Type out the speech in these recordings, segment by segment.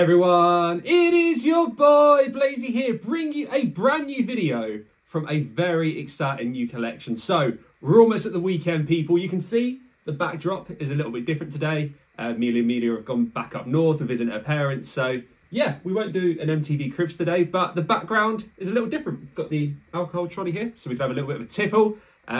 Hi everyone, it is your boy Blazy here, bringing you a brand new video from a very exciting new collection. So we're almost at the weekend, people. You can see the backdrop is a little bit different today. Mia and Melia have gone back up north to visit her parents. So yeah, we won't do an MTV Cribs today, but the background is a little different. We've got the alcohol trolley here, so we can have a little bit of a tipple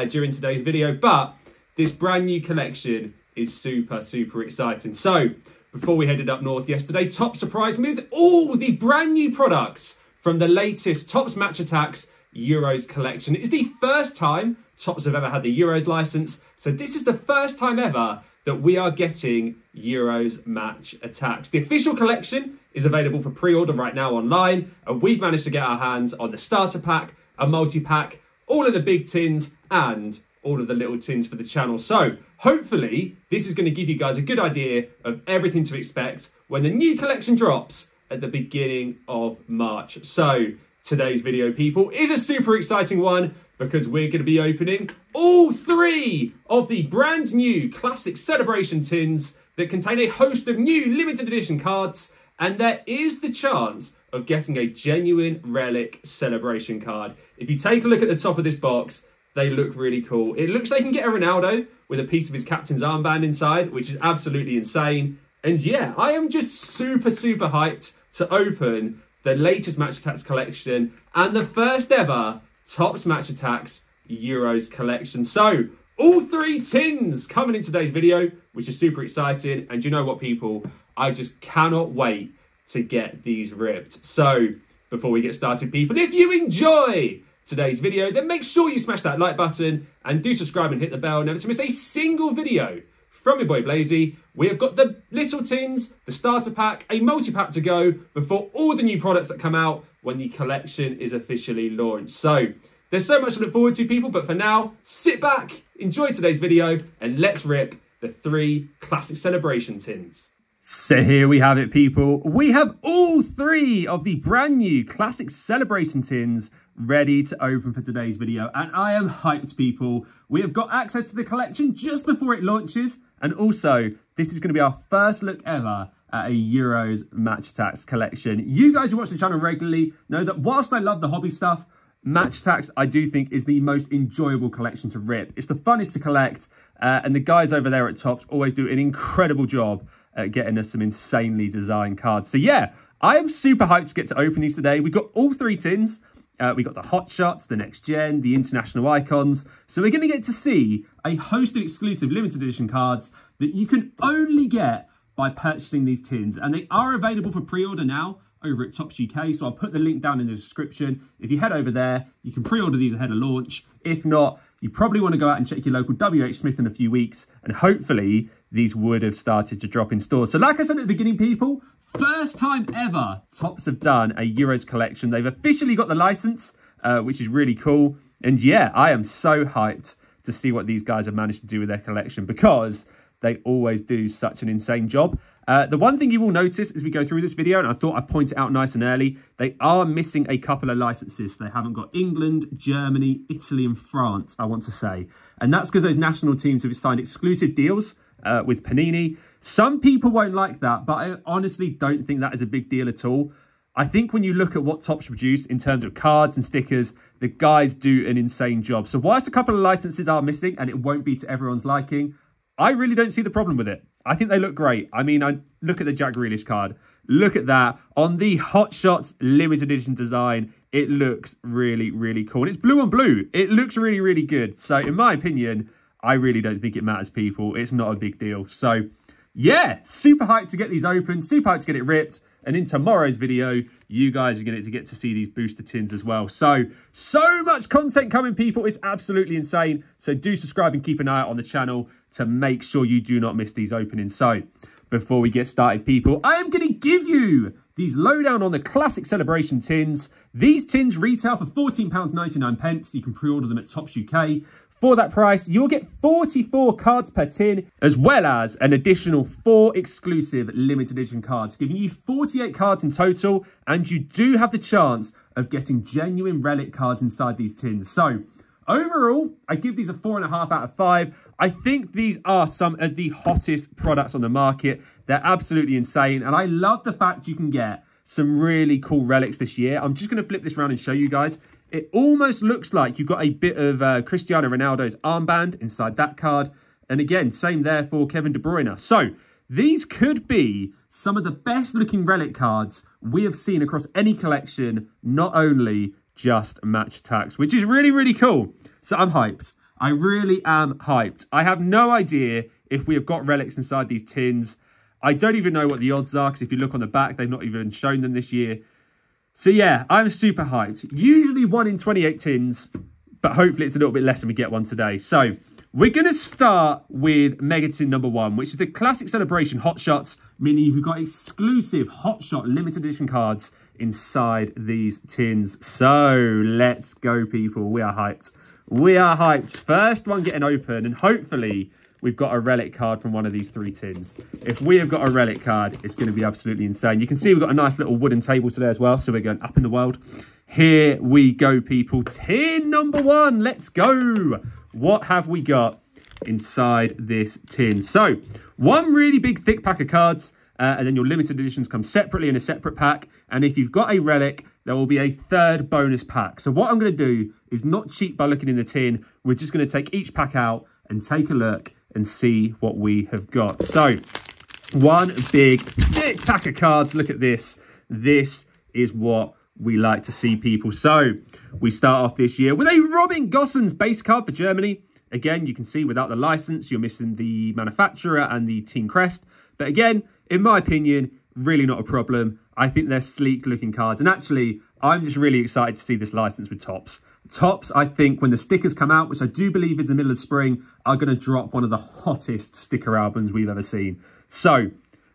during today's video. But this brand new collection is super exciting. So before we headed up north yesterday, Topps surprised me with all the brand new products from the latest Topps Match Attax Euros collection. It is the first time Topps have ever had the Euros licence, so this is the first time ever that we are getting Euros Match Attax. The official collection is available for pre-order right now online, and we've managed to get our hands on the starter pack, a multi-pack, all of the big tins, and all of the little tins for the channel. So hopefully this is going to give you guys a good idea of everything to expect when the new collection drops at the beginning of March. So today's video, people, is a super exciting one because we're going to be opening all three of the brand new classic celebration tins that contain a host of new limited edition cards, and there is the chance of getting a genuine relic celebration card. If you take a look at the top of this box, they look really cool. It looks like you can get a Ronaldo with a piece of his captain's armband inside, which is absolutely insane. And yeah, I am just super hyped to open the latest Match Attax collection and the first ever Topps Match Attax Euros collection. So all three tins coming in today's video, which is super exciting. And you know what, people? I just cannot wait to get these ripped. So before we get started, people, if you enjoy today's video, then make sure you smash that like button and do subscribe and hit the bell never to miss a single video from your boy Blazy. We have got the little tins, the starter pack, a multi-pack to go before all the new products that come out when the collection is officially launched. So there's so much to look forward to, people, but for now, sit back, enjoy today's video, and let's rip the three classic celebration tins. So here we have it, people. We have all three of the brand new classic celebration tins ready to open for today's video, and I am hyped, people. We have got access to the collection just before it launches, and also this is going to be our first look ever at a Euros Match Attax collection. You guys who watch the channel regularly know that whilst I love the hobby stuff, Match Attax I do think is the most enjoyable collection to rip. It's the funnest to collect, and the guys over there at Topps always do an incredible job at getting us some insanely designed cards. So yeah, I am super hyped to get to open these today. We've got all three tins. We got the hot shots, the next gen, the international icons. So we're going to get to see a host of exclusive limited edition cards that you can only get by purchasing these tins. And they are available for pre-order now over at Topps UK. So I'll put the link down in the description. If you head over there, you can pre-order these ahead of launch. If not, you probably want to go out and check your local WH Smith in a few weeks. And hopefully these would have started to drop in stores. So like I said at the beginning, people, first time ever Topps have done a Euros collection. They've officially got the license, which is really cool. And yeah, I am so hyped to see what these guys have managed to do with their collection because they always do such an insane job. The one thing you will notice as we go through this video, and I thought I'd point it out nice and early, they are missing a couple of licenses. They haven't got England, Germany, Italy, and France, I want to say. And that's because those national teams have signed exclusive deals with Panini. Some people won't like that, but I honestly don't think that is a big deal at all. I think when you look at what Topps produce in terms of cards and stickers, the guys do an insane job. So whilst a couple of licenses are missing and it won't be to everyone's liking, I really don't see the problem with it. I think they look great. I mean, I look at the Jack Grealish card. Look at that. On the Hot Shots limited edition design, it looks really cool. And it's blue on blue. It looks really good. So in my opinion, I really don't think it matters, people. It's not a big deal. So yeah, super hyped to get these open, super hyped to get it ripped. And in tomorrow's video, you guys are going to get to see these booster tins as well. So much content coming, people. It's absolutely insane. So do subscribe and keep an eye out on the channel to make sure you do not miss these openings. So before we get started, people, I am going to give you these lowdown on the classic celebration tins. These tins retail for £14.99. You can pre-order them at Topps UK. For that price, you'll get 44 cards per tin, as well as an additional 4 exclusive limited edition cards, giving you 48 cards in total, and you do have the chance of getting genuine relic cards inside these tins. So overall, I give these a 4.5 out of 5. I think these are some of the hottest products on the market. They're absolutely insane. And I love the fact you can get some really cool relics this year. I'm just going to flip this around and show you guys. It almost looks like you've got a bit of Cristiano Ronaldo's armband inside that card. And again, same there for Kevin De Bruyne. So these could be some of the best looking relic cards we have seen across any collection, not only just Match Attax, which is really, really cool. So I'm hyped. I really am hyped. I have no idea if we have got relics inside these tins. I don't even know what the odds are, because if you look on the back, they've not even shown them this year. So yeah, I'm super hyped. Usually 1 in 28 tins, but hopefully it's a little bit less than we get one today. So we're going to start with mega tin number 1, which is the classic celebration hot shots, meaning you've got exclusive hot shot limited edition cards inside these tins. So let's go, people. We are hyped. We are hyped. First one getting open, and hopefully we've got a relic card from one of these 3 tins. If we have got a relic card, it's going to be absolutely insane. You can see we've got a nice little wooden table today as well, so we're going up in the world. Here we go, people. Tin number 1. Let's go. What have we got inside this tin? So one really big thick pack of cards, and then your limited editions come separately in a separate pack. And if you've got a relic, there will be a third bonus pack. So what I'm going to do is not cheat by looking in the tin. We're just going to take each pack out and take a look and see what we have got. So one big thick pack of cards. Look at this. This is what we like to see, people. So we start off this year with a Robin Gossens base card for Germany. Again, you can see without the license, you're missing the manufacturer and the team crest. But again, in my opinion, really not a problem. I think they're sleek looking cards. And actually, I'm just really excited to see this license with Topps. Topps, I think, when the stickers come out, which I do believe is the middle of spring, are going to drop one of the hottest sticker albums we've ever seen. So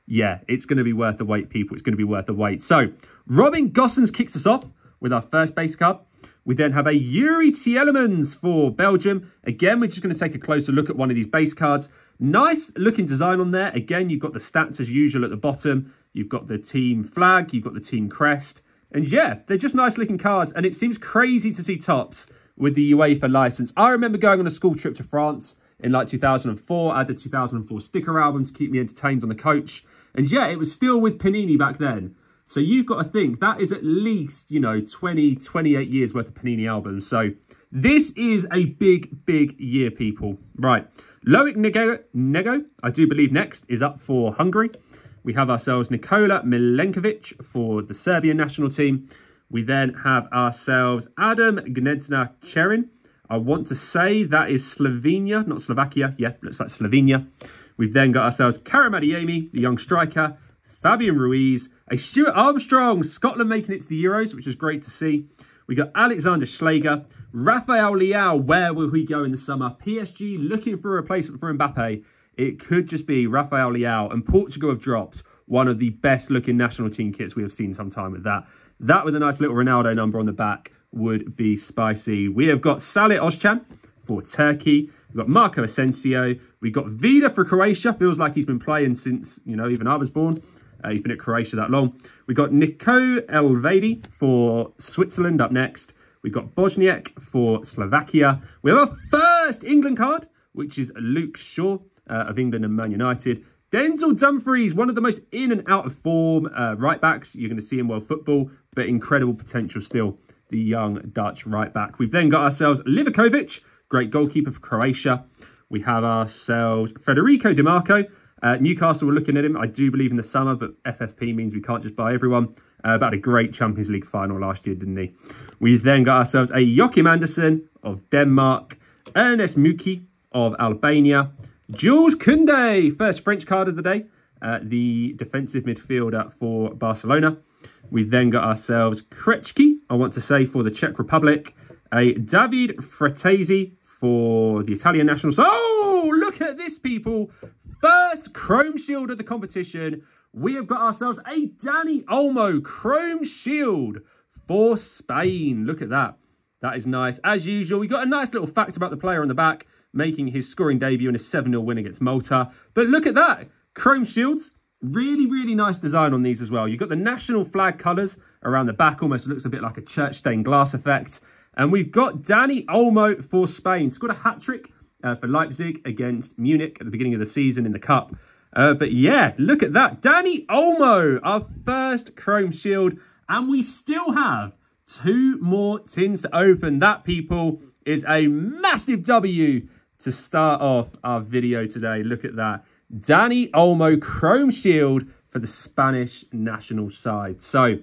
yeah, it's going to be worth the wait, people. It's going to be worth the wait. So Robin Gossens kicks us off with our first base card. We then have a Yuri Tielemans for Belgium. Again, we're just going to take a closer look at one of these base cards. Nice looking design on there. Again, you've got the stats as usual at the bottom. You've got the team flag. You've got the team crest. And yeah, they're just nice looking cards. And it seems crazy to see Topps with the UEFA license. I remember going on a school trip to France in like 2004. I had the 2004 sticker album to keep me entertained on the coach. And yeah, it was still with Panini back then. So you've got to think that is at least, you know, 20, 28 years worth of Panini albums. So this is a big, big year, people. Right. Loic Nego, I do believe next, is up for Hungary. We have ourselves Nikola Milenkovic for the Serbian national team. We then have ourselves Adam Gnezdenacherin. I want to say that is Slovenia, not Slovakia. Yeah, looks like Slovenia. We've then got ourselves Karim Adeyemi, the young striker, Fabian Ruiz, a Stuart Armstrong, Scotland making it to the Euros, which is great to see. We got Alexander Schlager, Rafael Leao, where will he go in the summer? PSG looking for a replacement for Mbappe. It could just be Rafael Leao, and Portugal have dropped one of the best looking national team kits we have seen sometime with that. That with a nice little Ronaldo number on the back would be spicy. We have got Salit Oztian for Turkey. We've got Marco Asensio. We've got Vida for Croatia. Feels like he's been playing since, you know, even I was born. He's been at Croatia that long. We've got Nico Elvedi for Switzerland up next. We've got Bozniak for Slovakia. We have our first England card, which is Luke Shaw of England and Man United. Denzel Dumfries, one of the most in and out of form right backs. You're going to see in world football, but incredible potential still. The young Dutch right back. We've then got ourselves Livakovic, great goalkeeper for Croatia. We have ourselves Federico Di Marco. Newcastle were looking at him, I do believe, in the summer, but FFP means we can't just buy everyone. About a great Champions League final last year, didn't he? We then got ourselves a Joachim Andersen of Denmark, Ernest Muki of Albania, Jules Koundé, first French card of the day, the defensive midfielder for Barcelona. We've then got ourselves Krejci, I want to say, for the Czech Republic, a David Fratesi for the Italian national. Oh, look at this, people. First Chrome Shield of the competition. We have got ourselves a Dani Olmo Chrome Shield for Spain. Look at that. That is nice. As usual, we got a nice little fact about the player on the back, making his scoring debut in a 7-0 win against Malta. But look at that. Chrome Shields. Really, really nice design on these as well. You've got the national flag colours around the back. Almost looks a bit like a church stained glass effect. And we've got Dani Olmo for Spain. Scored a hat-trick for Leipzig against Munich at the beginning of the season in the Cup. But yeah, look at that. Dani Olmo, our first Chrome Shield. And we still have two more tins to open. That, people, is a massive W to start off our video today. Look at that. Dani Olmo, Chrome Shield for the Spanish national side. So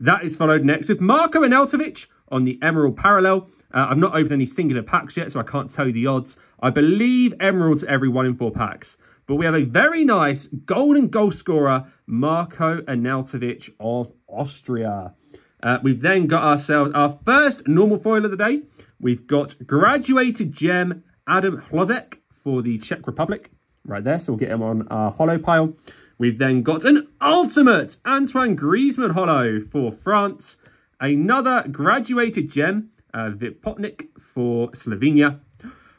that is followed next with Marco Arnautovic on the Emerald Parallel. I've not opened any singular packs yet, so I can't tell you the odds. I believe Emerald's every 1 in 4 packs. But we have a very nice golden goal scorer, Marco Arnautovic of Austria. We've then got ourselves our first normal foil of the day. We've got graduated gem Adam Gnezdenacherin for the Czech Republic. Right there, so we'll get him on our holo pile. We've then got an ultimate Antoine Griezmann holo for France. Another graduated gem, Vipotnik for Slovenia.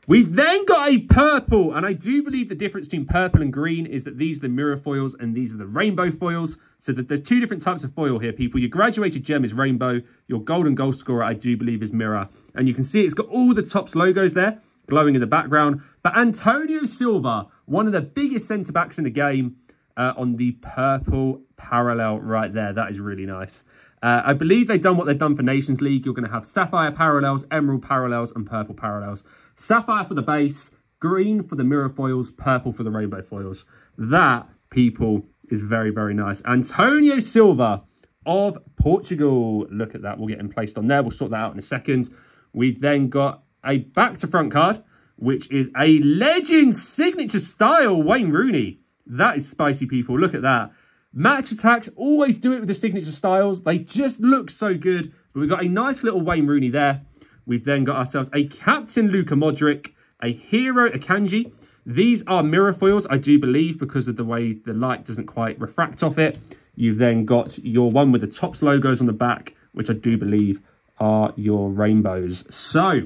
We've then got a purple, and I do believe the difference between purple and green is that these are the mirror foils and these are the rainbow foils. So that there's two different types of foil here, people. Your graduated gem is rainbow. Your golden goal scorer, I do believe, is mirror. And you can see it's got all the Topps logos there, glowing in the background. But Antonio Silva, one of the biggest centre-backs in the game, on the purple parallel right there. That is really nice. I believe they've done what they've done for Nations League. You're going to have sapphire parallels, emerald parallels, and purple parallels. Sapphire for the base, green for the mirror foils, purple for the rainbow foils. That, people, is very, very nice. Antonio Silva of Portugal. Look at that. We'll get him placed on there. We'll sort that out in a second. We've then got a back-to-front card, which is a legend signature style Wayne Rooney. That is spicy, people. Look at that. Match Attacks always do it with the signature styles. They just look so good. But we've got a nice little Wayne Rooney there. We've then got ourselves a captain Luka Modric, a hero Akanji. These are mirror foils, I do believe, because of the way the light doesn't quite refract off it. You've then got your one with the Topps logos on the back, which I do believe are your rainbows. So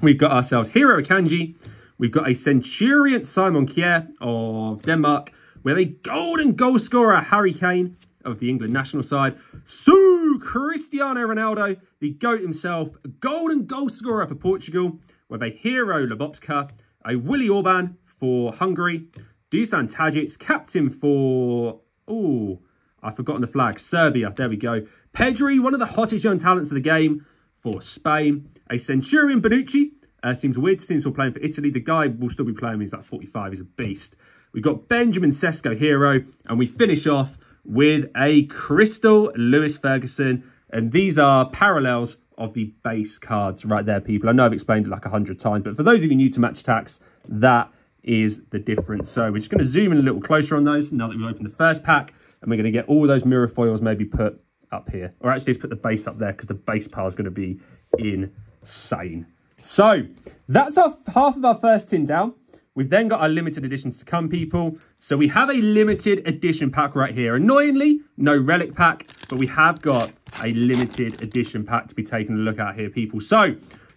we've got ourselves hero Akanji. We've got a Centurion Simon Kjær of Denmark. We have a golden goal scorer Harry Kane of the England national side. So Cristiano Ronaldo, the GOAT himself, golden goal scorer for Portugal. We have a hero Lobotka, a Willy Orban for Hungary. Dusan Tadic, captain for... oh, I've forgotten the flag. Serbia, there we go. Pedri, one of the hottest young talents of the game for Spain. A Centurion Bonucci. Seems weird to see him still playing for Italy. The guy will still be playing when he's like 45. He's a beast. We've got Benjamin Sesko, hero. And we finish off with a Crystal Lewis Ferguson. And these are parallels of the base cards right there, people. I know I've explained it like 100 times. But for those of you new to Match Attacks, that is the difference. So we're just going to zoom in a little closer on those now that we've opened the first pack. And we're going to get all those mirror foils maybe put up here. Or actually, let's put the base up there because the base pile is going to be insane. So that's our half of our first tin down. We've then got our limited editions to come, people. So we have a limited edition pack right here. Annoyingly, no relic pack, but we have got a limited edition pack to be taking a look at here, people. So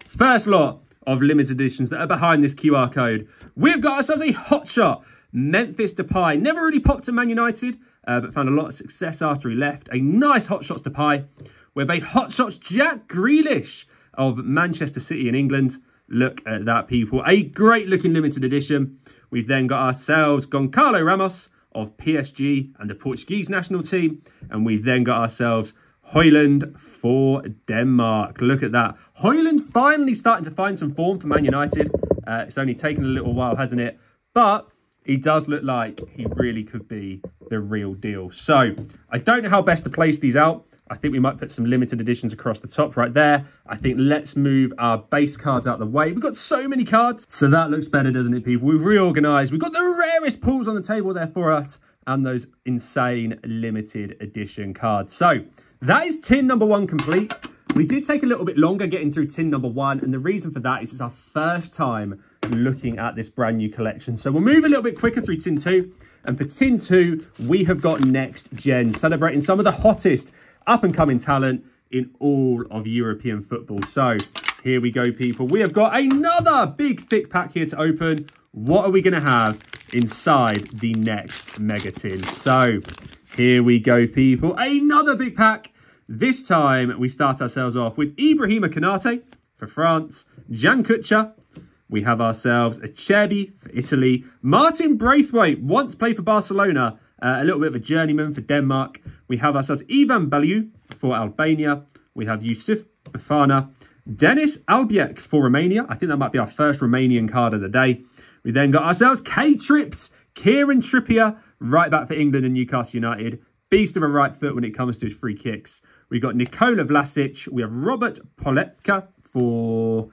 first lot of limited editions that are behind this QR code. We've got ourselves a hotshot, Memphis Depay. Never really popped at Man United, but found a lot of success after he left. A nice hotshots Depay. We have a hotshots Jack Grealish of Manchester City in England. Look at that, people. A great looking limited edition. We've then got ourselves Gonçalo Ramos of PSG and the Portuguese national team. And we've then got ourselves Hojland for Denmark. Look at that. Hojland finally starting to find some form for Man United. It's only taken a little while, hasn't it? But he does look like he really could be the real deal. So I don't know how best to place these out. I think we might put some limited editions across the top right there. I think let's move our base cards out of the way. We've got so many cards. So that looks better, doesn't it, people? We've reorganized. We've got the rarest pools on the table there for us and those insane limited edition cards. So that is tin number one complete. We did take a little bit longer getting through tin number one. And the reason for that is it's our first time looking at this brand new collection. So we'll move a little bit quicker through tin two. And for tin two, we have got Next Gen, celebrating some of the hottest up-and-coming talent in all of European football. So here we go, people. We have got another big, thick pack here to open. What are we going to have inside the next mega tin? So here we go, people. Another big pack. This time, we start ourselves off with Ibrahima Konate for France, Jan Kutcher, we have ourselves a Acerbi for Italy. Martin Braithwaite once played for Barcelona. A little bit of a journeyman for Denmark. We have ourselves Ivan Baliu for Albania. We have Yusuf Bafana. Denis Albiek for Romania. I think that might be our first Romanian card of the day. We then got ourselves K-Trips. Kieran Trippier, right back for England and Newcastle United. Beast of a right foot when it comes to his free kicks. We've got Nikola Vlasic. We have Robert Polepka for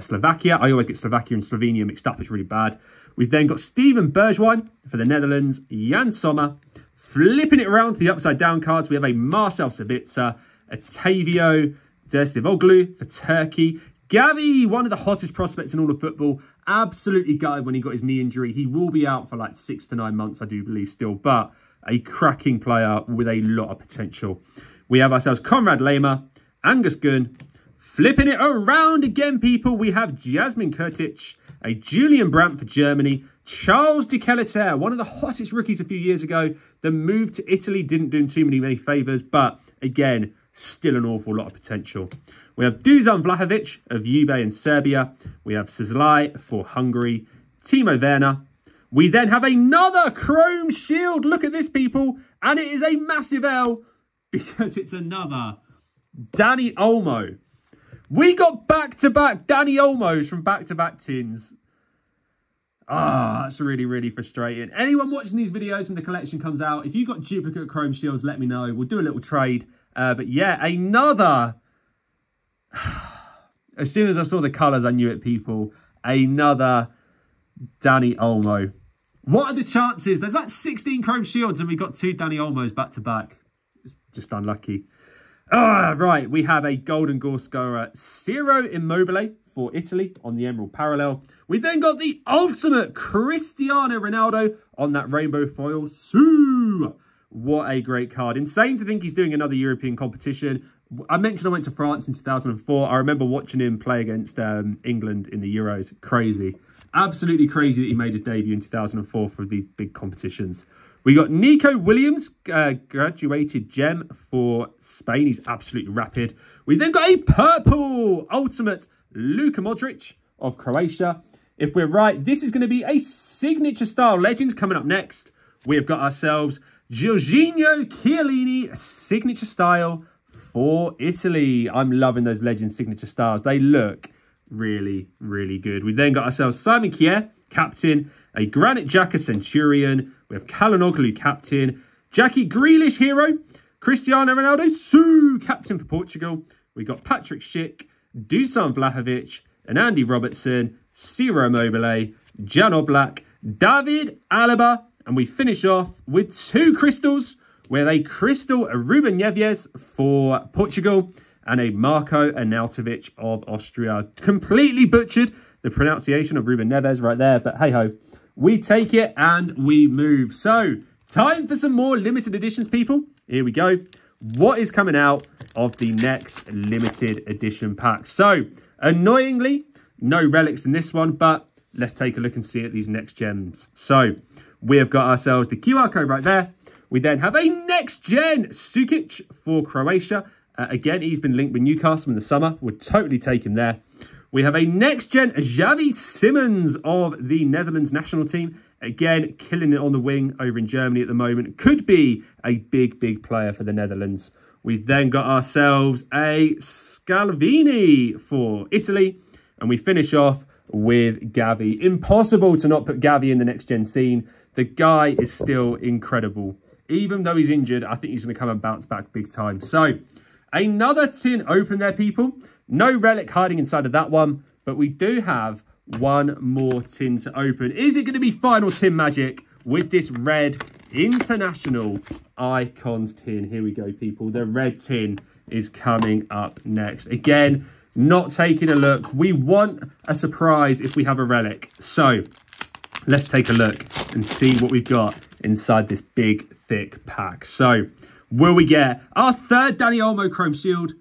Slovakia. I always get Slovakia and Slovenia mixed up. It's really bad. We've then got Steven Bergwijn for the Netherlands. Jan Sommer. Flipping it around to the upside-down cards, we have a Marcel Sabitzer. Ottavio Dersivoglu for Turkey. Gavi, one of the hottest prospects in all of football. Absolutely gutted when he got his knee injury. He will be out for like 6 to 9 months, I do believe still. But a cracking player with a lot of potential. We have ourselves Conrad Lema, Angus Gunn. Flipping it around again, people. We have Jasmin Kurtic, a Julian Brandt for Germany. Charles de Kellaerts, one of the hottest rookies a few years ago. The move to Italy didn't do him too many favours. But again, still an awful lot of potential. We have Dusan Vlahovic of Juve in Serbia. We have Szoboszlai for Hungary. Timo Werner. We then have another Chrome Shield. Look at this, people. And it is a massive L because it's another Dani Olmo. We got back-to-back Dani Olmos from back-to-back tins. Ah, that's really, really frustrating. Anyone watching these videos when the collection comes out, if you've got duplicate Chrome Shields, let me know. We'll do a little trade. But yeah, another... As soon as I saw the colours, I knew it, people. Another Dani Olmo. What are the chances? There's like 16 Chrome Shields and we got 2 Dani Olmos back-to-back. It's just unlucky. Right, we have a golden goal scorer, Ciro Immobile for Italy on the Emerald Parallel. We then got the ultimate Cristiano Ronaldo on that rainbow foil. So, what a great card. Insane to think he's doing another European competition. I mentioned I went to France in 2004. I remember watching him play against England in the Euros. Crazy. Absolutely crazy that he made his debut in 2004 for these big competitions. We got Nico Williams, graduated gem for Spain. He's absolutely rapid. We then got a purple ultimate Luka Modric of Croatia. If we're right, this is going to be a signature style legend coming up next. We have got ourselves Jorginho Chiellini, signature style for Italy. I'm loving those legend signature styles. They look really, really good. We then got ourselves Simon Kjær, captain, a Granit Xhaka Centurion. We have Calhanoglu, captain, Jackie Grealish, hero, Cristiano Ronaldo, Sue, captain for Portugal. We got Patrick Schick, Dusan Vlahovic, and Andy Robertson, Ciro Immobile, Jan Oblak, David Alaba, and we finish off with 2 crystals. We have a crystal Ruben Neves for Portugal and a Marco Arnautovic of Austria. Completely butchered the pronunciation of Ruben Neves right there, but hey-ho, we take it and we move. So, time for some more limited editions, people. Here we go. What is coming out of the next limited edition pack? So, annoyingly, no relics in this one, but let's take a look and see at these next gems. So, we have got ourselves the QR code right there. We then have a next-gen Sukic for Croatia. Again, he's been linked with Newcastle in the summer. We'll totally take him there. We have a next-gen Xavi Simons of the Netherlands national team. Again, killing it on the wing over in Germany at the moment. Could be a big, big player for the Netherlands. We've then got ourselves a Scalvini for Italy. And we finish off with Gavi. Impossible to not put Gavi in the next-gen scene. The guy is still incredible. Even though he's injured, I think he's going to come and bounce back big time. So, another tin open there, people. No relic hiding inside of that one, but we do have one more tin to open. Is it going to be final tin magic with this red international icons tin? Here we go, people. The red tin is coming up next. Again, not taking a look. We want a surprise if we have a relic. So, let's take a look and see what we've got inside this big, thick pack. So, will we get our third Dani Olmo Chrome Shield?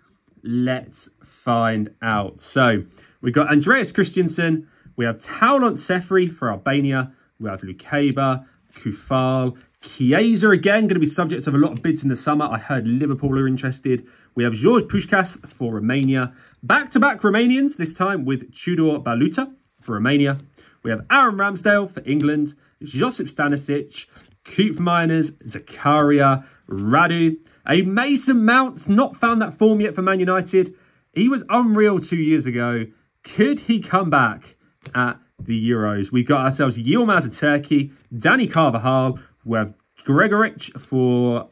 Let's find out. So, we've got Andreas Christensen. We have Taulant Sefri for Albania. We have Lukeba, Kufal, Chiesa again. Going to be subjects of a lot of bids in the summer. I heard Liverpool are interested. We have George Pushkas for Romania. Back-to-back Romanians, this time with Tudor Baluta for Romania. We have Aaron Ramsdale for England, Josip Stanisic, Coop Miners, Zakaria, Radu. A Mason Mount's not found that form yet for Man United. He was unreal 2 years ago. Could he come back at the Euros? We've got ourselves Yilmaz of Turkey, Dani Carvajal. We have Gregoric for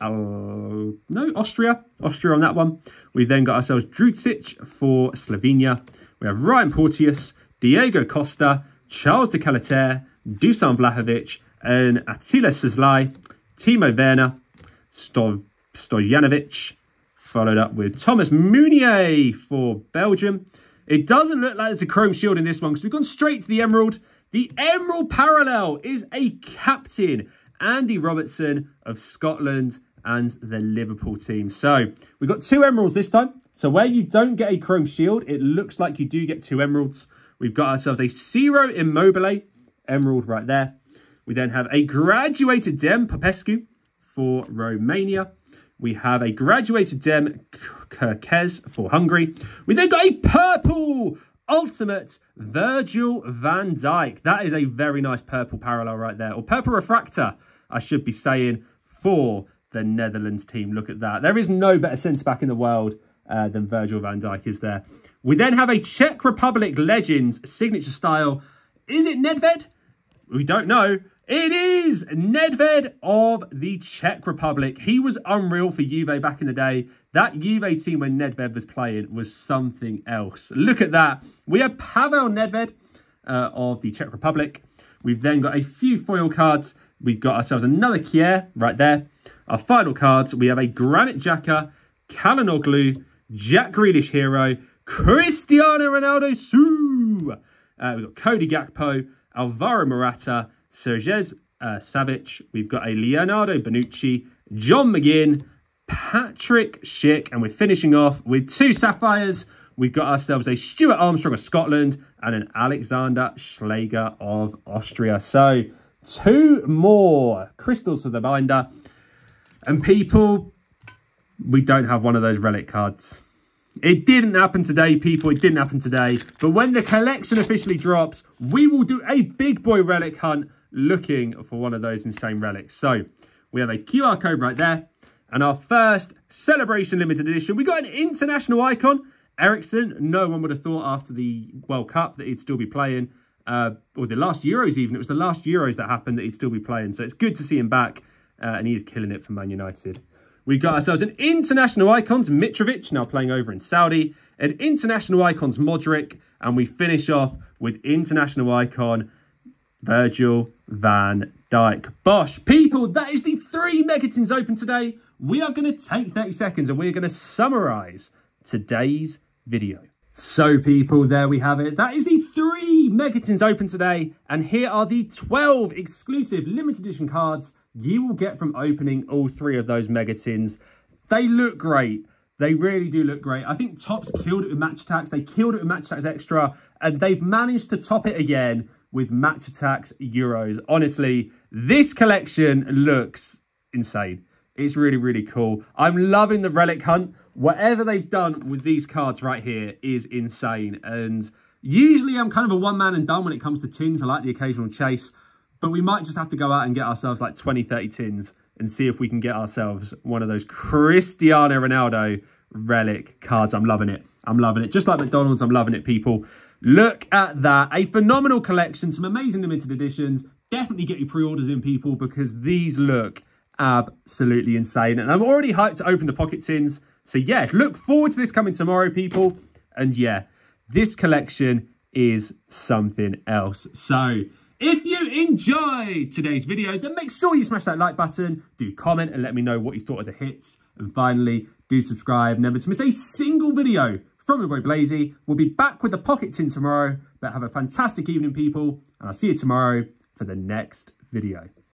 Austria on that one. We've then got ourselves Drucic for Slovenia. We have Ryan Porteous, Diego Costa, Charles de Calater, Dusan Vlahovic, and Attila Szlaj, Timo Werner, Stojanovic, followed up with Thomas Meunier for Belgium. It doesn't look like there's a Chrome Shield in this one because we've gone straight to the Emerald. The Emerald parallel is a captain, Andy Robertson of Scotland and the Liverpool team. So we've got two Emeralds this time. So where you don't get a Chrome Shield, it looks like you do get two Emeralds. We've got ourselves a Ciro Immobile, Emerald right there. We then have a graduated Dem Popescu for Romania. We have a graduated Dem Kerkez for Hungary. We then got a purple ultimate Virgil van Dijk. That is a very nice purple parallel right there, or purple refractor, I should be saying, for the Netherlands team. Look at that. There is no better centre-back in the world than Virgil van Dijk, is there? We then have a Czech Republic legend signature style. Is it Nedved? We don't know. It is Nedved of the Czech Republic. He was unreal for Juve back in the day. That Juve team when Nedved was playing was something else. Look at that. We have Pavel Nedved of the Czech Republic. We've then got a few foil cards. We've got ourselves another Kier right there. Our final cards, we have a Granit Xhaka, Kalanoglu, Jack Grealish hero, Cristiano Ronaldo Sue. We've got Cody Gakpo, Alvaro Morata, Sergej Savic. We've got a Leonardo Bonucci, John McGinn, Patrick Schick. And we're finishing off with two Sapphires. We've got ourselves a Stuart Armstrong of Scotland and an Alexander Schlager of Austria. So two more crystals for the binder. And people, we don't have one of those relic cards. It didn't happen today, people. It didn't happen today. But when the collection officially drops, we will do a big boy relic hunt looking for one of those insane relics. So we have a QR code right there. And our first Celebration Limited Edition, we got an international icon, Eriksen. No one would have thought after the World Cup that he'd still be playing. Or the last Euros even. It was the last Euros that happened that he'd still be playing. So it's good to see him back. And he is killing it for Man United. We've got ourselves an international icons, Mitrovic, now playing over in Saudi. An international icons, Modric. And we finish off with international icon, Virgil van Dijk. Bosh, people, that is the three Megatins open today. We are going to take 30 seconds and we're going to summarise today's video. So, people, there we have it. That is the three Megatins open today. And here are the 12 exclusive limited edition cards you will get from opening all three of those Megatins. They look great. They really do look great. I think Topps killed it with Match Attax. They killed it with Match Attax Extra. And they've managed to top it again with Match Attax Euros. Honestly, this collection looks insane. It's really, really cool. I'm loving the relic hunt. Whatever they've done with these cards right here is insane. And usually I'm kind of a one man and done when it comes to tins. I like the occasional chase. But we might just have to go out and get ourselves like 20, 30 tins and see if we can get ourselves one of those Cristiano Ronaldo relic cards. I'm loving it. I'm loving it. Just like McDonald's, I'm loving it, people. Look at that. A phenomenal collection. Some amazing limited editions. Definitely get your pre-orders in, people, because these look absolutely insane. And I'm already hyped to open the pocket tins. So, yeah, look forward to this coming tomorrow, people. And, yeah, this collection is something else. So if you enjoyed today's video, then make sure you smash that like button, do comment and let me know what you thought of the hits. And finally, do subscribe, never to miss a single video from your boy Blazy. We'll be back with the pocket tin tomorrow, but have a fantastic evening, people. And I'll see you tomorrow for the next video.